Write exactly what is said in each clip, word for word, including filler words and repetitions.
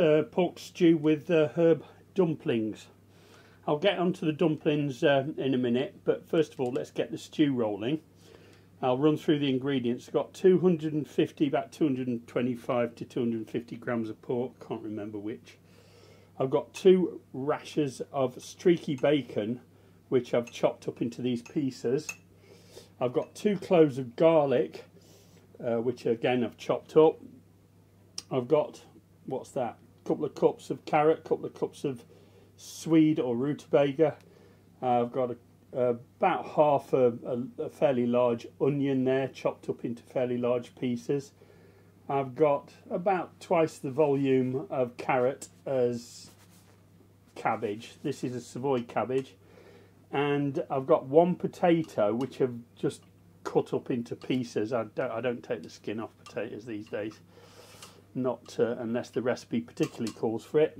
uh, pork stew with uh, herb dumplings. I'll get onto the dumplings uh, in a minute, but first of all let's get the stew rolling. I'll run through the ingredients. I've got two hundred fifty, about two hundred twenty-five to two hundred fifty grams of pork, can't remember which. I've got two rashers of streaky bacon, which I've chopped up into these pieces. I've got two cloves of garlic, uh, which again I've chopped up. I've got, what's that, a couple of cups of carrot, a couple of cups of swede or rutabaga. Uh, I've got a Uh, about half a, a, a fairly large onion there, chopped up into fairly large pieces. I've got about twice the volume of carrot as cabbage. This is a Savoy cabbage. And I've got one potato which I've just cut up into pieces. I don't, I don't take the skin off potatoes these days, not uh, unless the recipe particularly calls for it.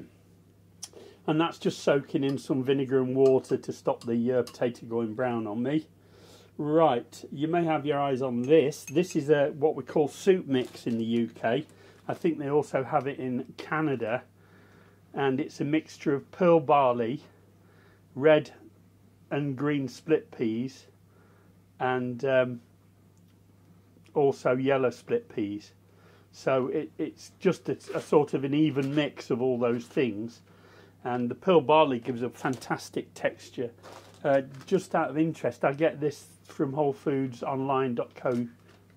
And that's just soaking in some vinegar and water to stop the uh, potato going brown on me. Right, you may have your eyes on this. This is a, what we call soup mix in the U K. I think they also have it in Canada. And it's a mixture of pearl barley, red and green split peas, and um, also yellow split peas. So it, it's just a, a sort of an even mix of all those things. And the pearl barley gives a fantastic texture. Uh, just out of interest, I get this from Whole Foods Online dot co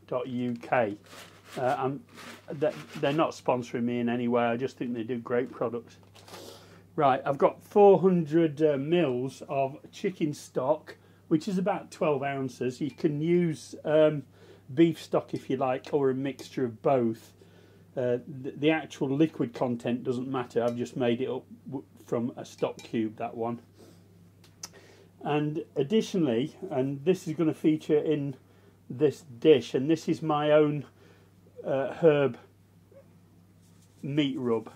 dot U K. Uh, I'm, they're not sponsoring me in any way. I just think they do great products. Right, I've got four hundred uh, mils of chicken stock, which is about twelve ounces. You can use um, beef stock if you like, or a mixture of both. Uh, the, the actual liquid content doesn't matter. I've just made it up w from a stock cube, that one. And additionally, and this is going to feature in this dish, and this is my own uh, herb meat rub.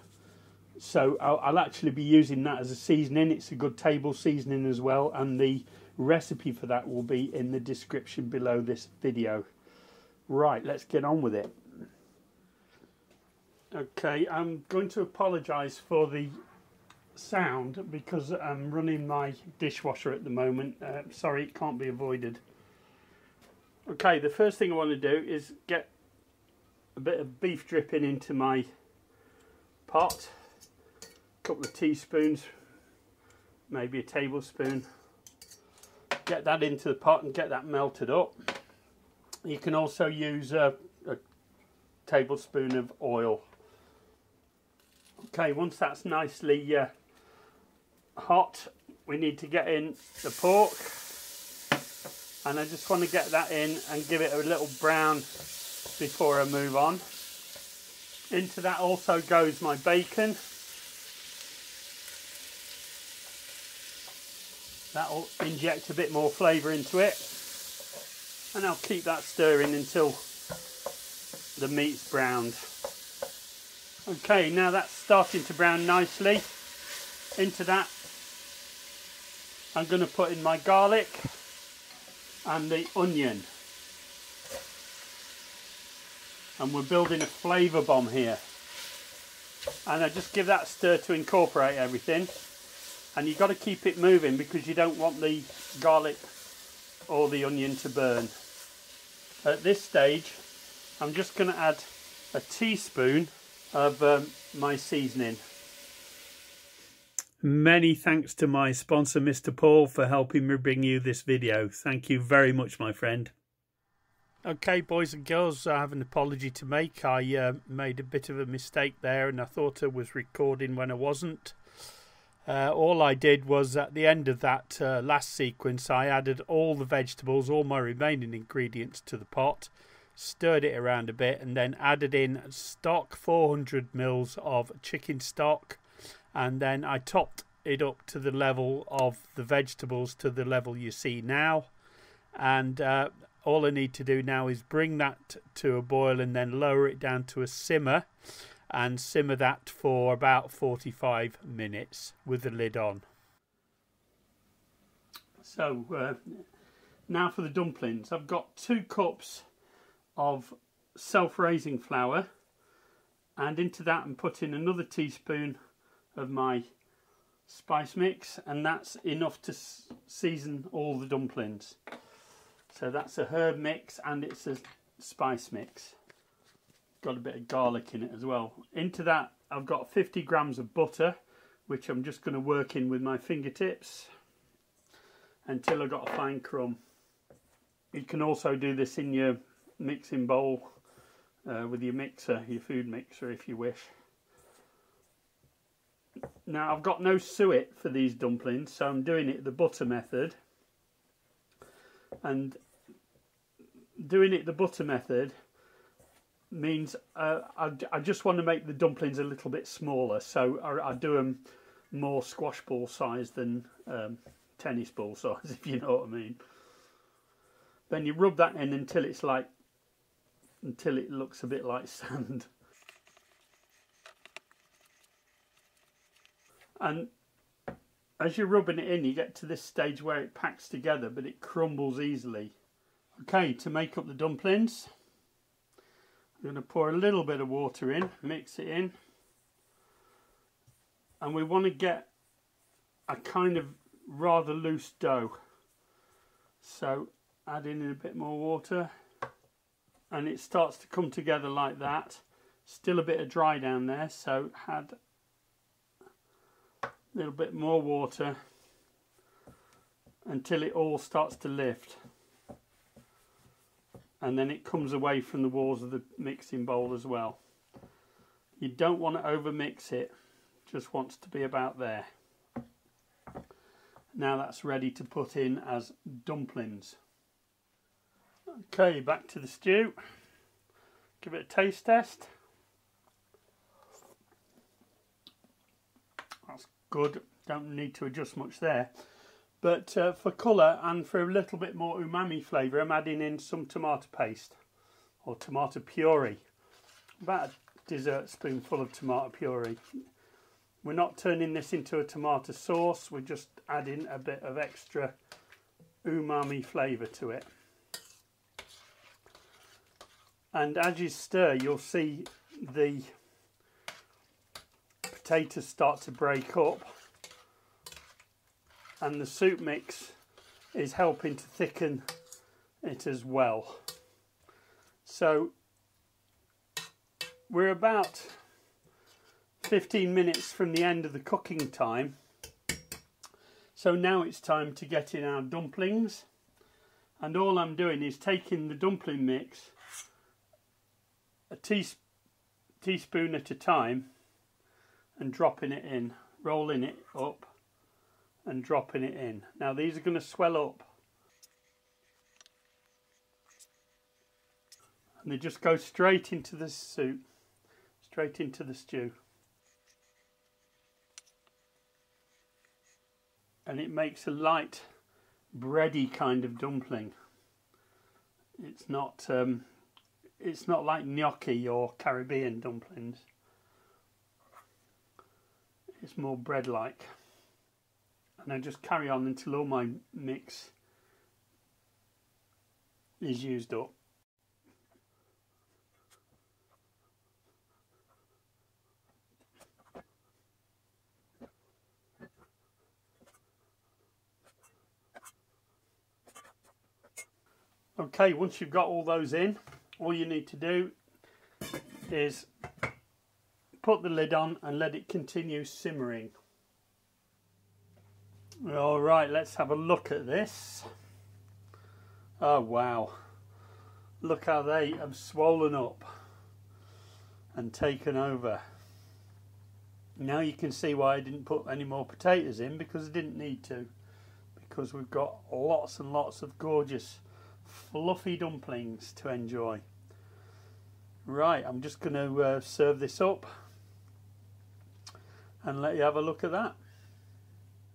So I'll, I'll actually be using that as a seasoning. It's a good table seasoning as well, and the recipe for that will be in the description below this video. Right, let's get on with it. Okay, I'm going to apologise for the sound because I'm running my dishwasher at the moment. Uh, sorry, it can't be avoided. Okay, the first thing I want to do is get a bit of beef dripping into my pot. A couple of teaspoons, maybe a tablespoon. Get that into the pot and get that melted up. You can also use a, a tablespoon of oil. Okay, once that's nicely uh, hot, we need to get in the pork, and I just want to get that in and give it a little brown before I move on. Into that also goes my bacon. That'll inject a bit more flavour into it, and I'll keep that stirring until the meat's browned. Okay, now that's starting to brown nicely. Into that I'm going to put in my garlic and the onion, and we're building a flavour bomb here, and I just give that a stir to incorporate everything. And you've got to keep it moving because you don't want the garlic or the onion to burn. At this stage I'm just going to add a teaspoon of um, my seasoning. Many thanks to my sponsor, Mister Paul, for helping me bring you this video. Thank you very much, my friend. Okay, boys and girls, I have an apology to make. I uh, made a bit of a mistake there, and I thought I was recording when I wasn't. Uh, all I did was, at the end of that uh, last sequence, I added all the vegetables, all my remaining ingredients to the pot, stirred it around a bit, and then added in stock, four hundred mils of chicken stock, and then I topped it up to the level of the vegetables, to the level you see now. And uh, all I need to do now is bring that to a boil and then lower it down to a simmer, and simmer that for about forty-five minutes with the lid on. So uh, now for the dumplings. I've got two cups of self-raising flour, and into that I'm putting another teaspoon of my spice mix, and that's enough to season all the dumplings. So that's a herb mix and it's a spice mix. Got a bit of garlic in it as well. Into that I've got fifty grams of butter, which I'm just going to work in with my fingertips until I've got a fine crumb. You can also do this in your mixing bowl uh, with your mixer, your food mixer if you wish. Now I've got no suet for these dumplings, so I'm doing it the butter method. And doing it the butter method means uh, I, I just want to make the dumplings a little bit smaller, so I, I do them more squash ball size than um, tennis ball size, if you know what I mean. Then you rub that in until it's like, until it looks a bit like sand. And as you're rubbing it in, you get to this stage where it packs together, but it crumbles easily. Okay, to make up the dumplings, I'm going to pour a little bit of water in, mix it in. And we want to get a kind of rather loose dough. So add in a bit more water, and it starts to come together like that. Still a bit of dry down there, so add a little bit more water until it all starts to lift. And then it comes away from the walls of the mixing bowl as well. You don't want to overmix it, just wants to be about there. Now that's ready to put in as dumplings. Okay, back to the stew. Give it a taste test. That's good, don't need to adjust much there. But uh, for colour and for a little bit more umami flavour, I'm adding in some tomato paste or tomato puree. About a dessert spoonful of tomato puree. We're not turning this into a tomato sauce, we're just adding a bit of extra umami flavour to it. And as you stir, you'll see the potatoes start to break up. And the soup mix is helping to thicken it as well. So we're about fifteen minutes from the end of the cooking time. So now it's time to get in our dumplings. And all I'm doing is taking the dumpling mix a teas teaspoon at a time and dropping it in, rolling it up and dropping it in. Now these are going to swell up and they just go straight into the soup, straight into the stew, and it makes a light bready kind of dumpling. It's not um, it's not like gnocchi or Caribbean dumplings, it's more bread-like. And I just carry on until all my mix is used up. Okay, once you've got all those in, all you need to do is put the lid on and let it continue simmering. All right, let's have a look at this. Oh wow, look how they have swollen up and taken over. Now you can see why I didn't put any more potatoes in, because I didn't need to, because we've got lots and lots of gorgeous fluffy dumplings to enjoy. Right, I'm just going to uh, serve this up and let you have a look at that.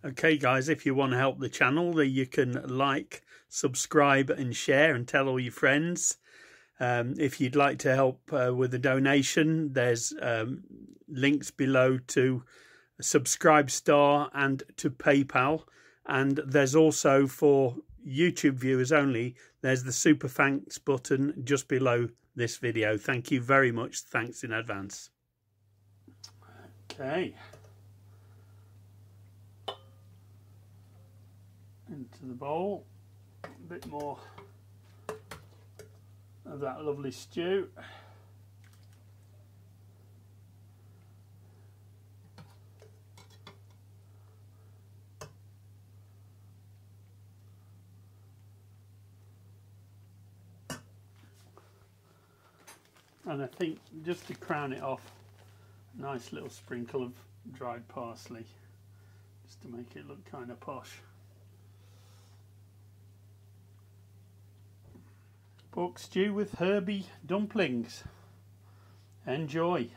Okay guys, if you want to help the channel, you can like, subscribe and share and tell all your friends. Um, if you'd like to help uh, with a donation, there's um, links below to Subscribestar and to PayPal. And there's also, for YouTube viewers only, there's the super thanks button just below this video. Thank you very much. Thanks in advance. Okay, into the bowl, a bit more of that lovely stew. And I think just to crown it off, a nice little sprinkle of dried parsley, just to make it look kind of posh. Pork stew with herby dumplings. Enjoy.